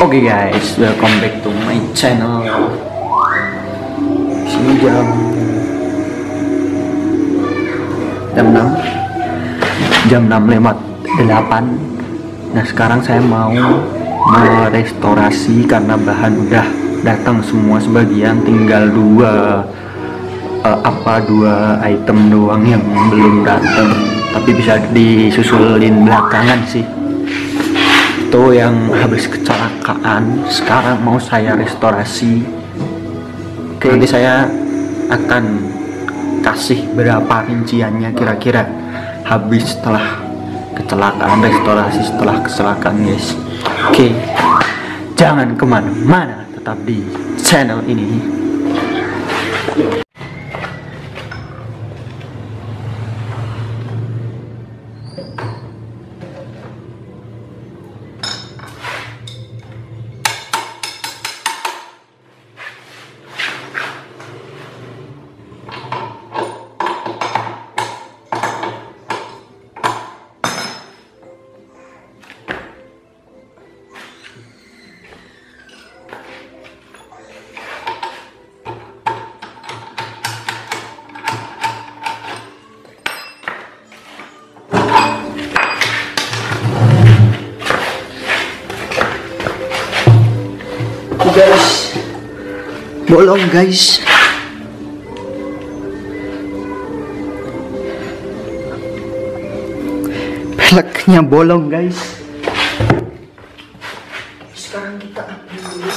Okay guys, welcome back to my channel. Xin jam 6 lewat 8. Nah sekarang saya mau merestorasi karena bahan udah datang semua sebagian, tinggal dua item doang yang belum datang, tapi bisa disusulin belakangan sih. Itu yang habis kecelakaan sekarang mau saya restorasi. Okay. Nanti saya akan kasih berapa rinciannya kira-kira habis setelah kecelakaan, restorasi setelah kecelakaan guys. Okay. Jangan kemana-mana, tetap di channel ini. Guys, bolong guys. Peleknya bolong guys. Sekarang kita ambil dulu.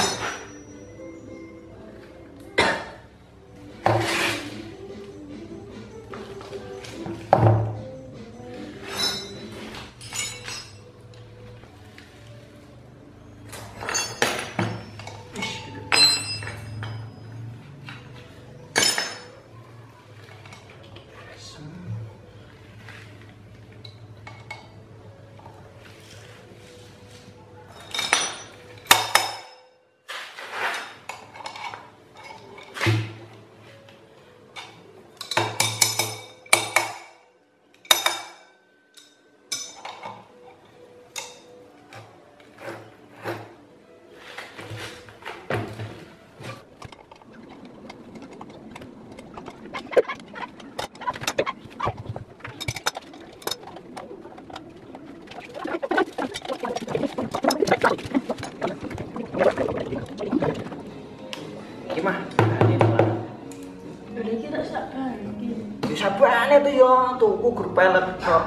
Sabane tuh yo tuku grup pelek kok.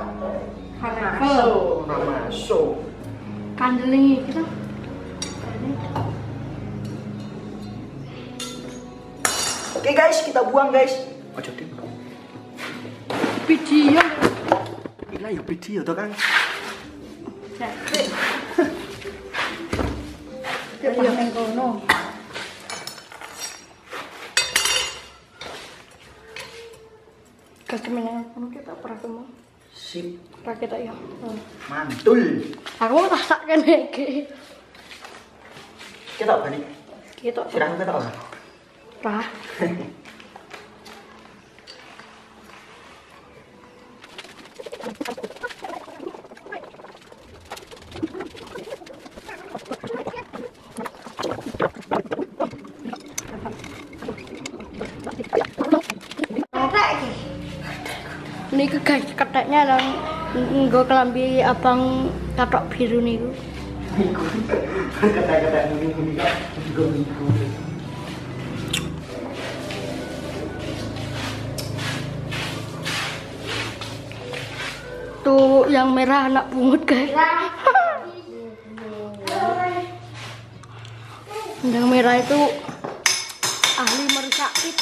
Masuk. Kandeling iki tuh. Oke guys, kita buang guys. Ojo di. Video. Ila yo video to kan. Cek. Tepat nang kono. Kemenangan kamu kita pernah semua. Sip. Rakyat ya. Mantul. Aku tak kene iki. Ketok bani. Ketok. Serang ketok. Pak. Ini guys, keteknya nang nggo kelambi abang katok biru niku. Ketek-ketek niku niku. Tuh yang merah anak pungut guys. Yang merah itu ahli merusak it.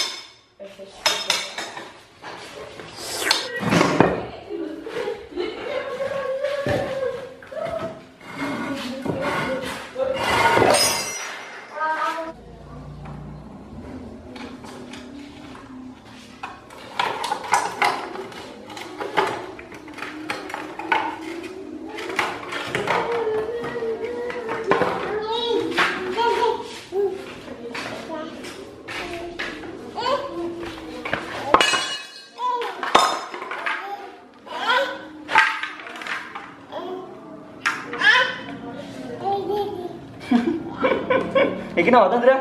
लिखना होता तेरा।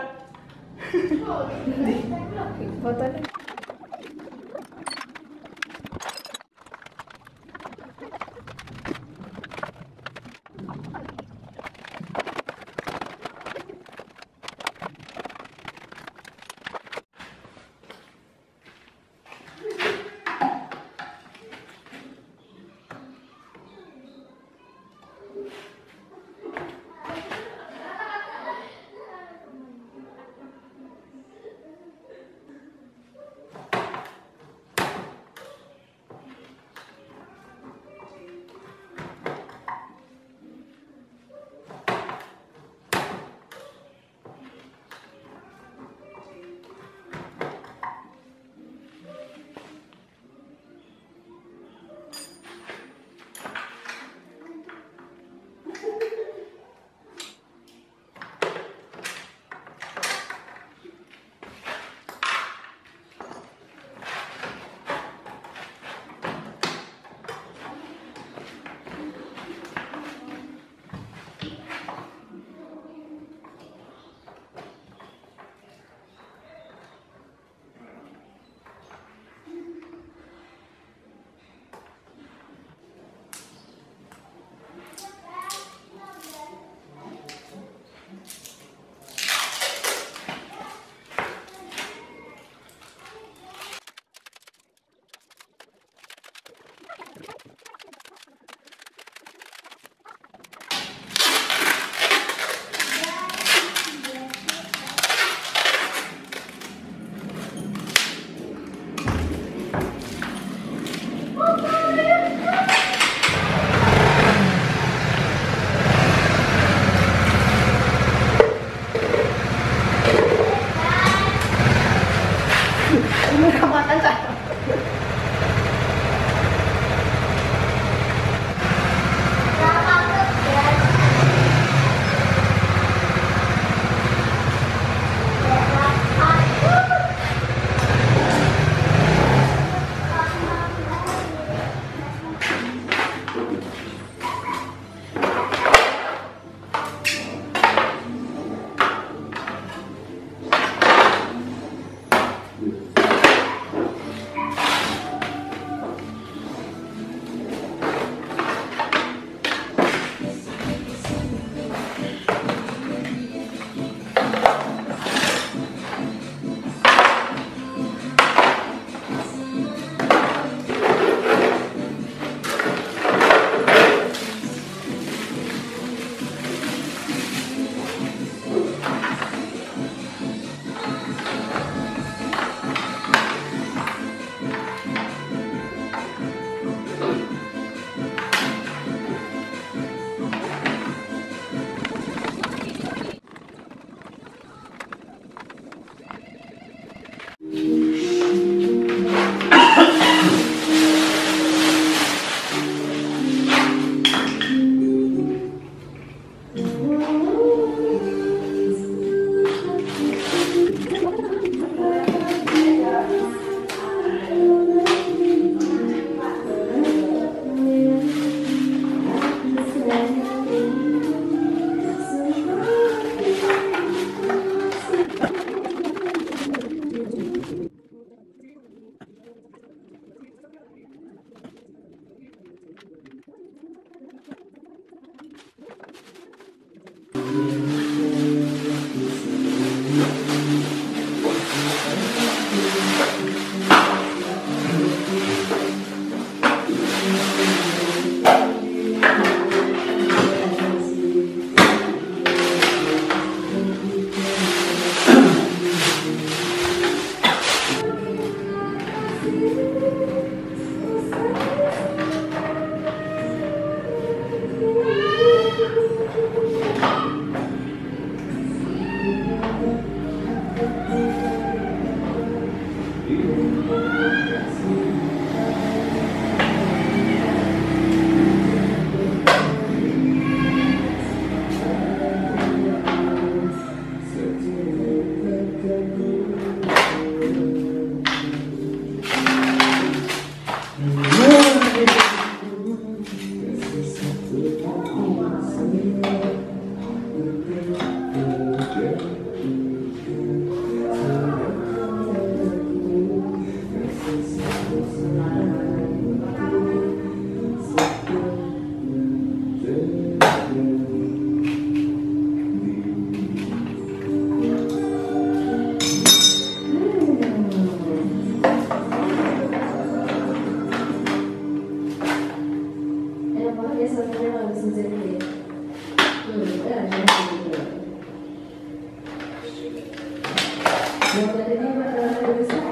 No puede llevar a la regresar.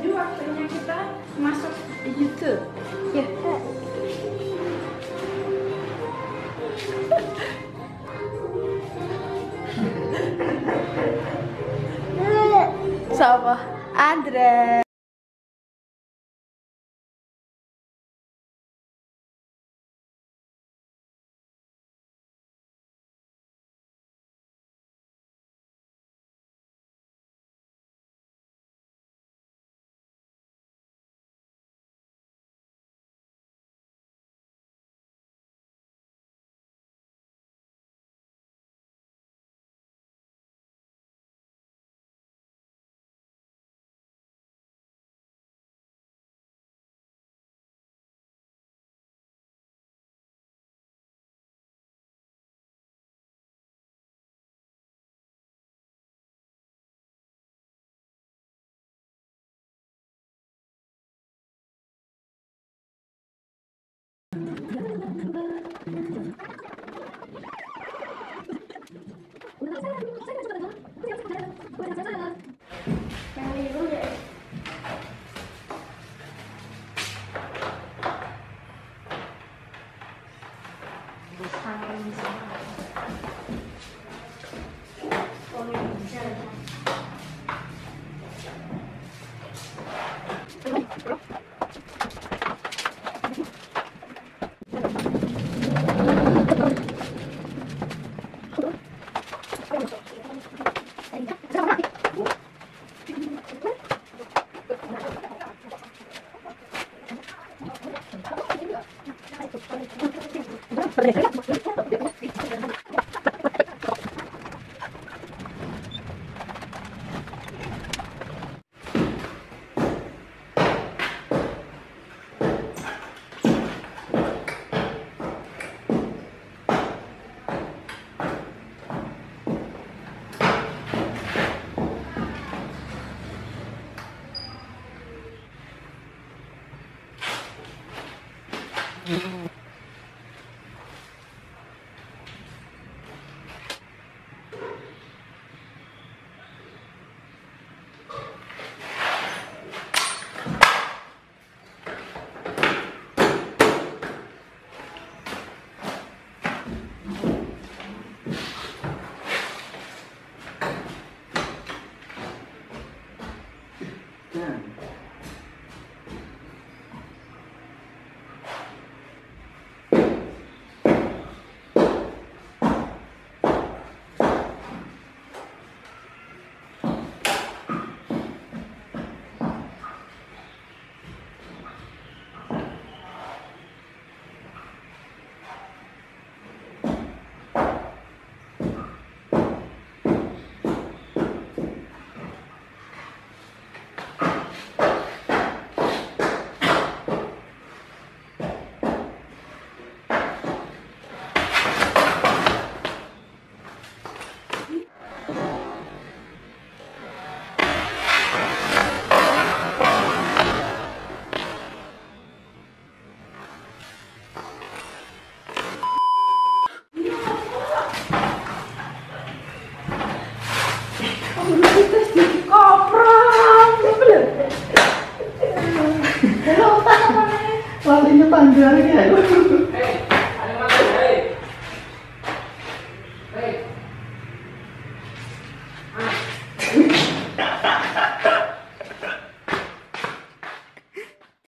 Waktunya kita masuk YouTube, ya. Siapa? Andre. Wah, ini panjang ya.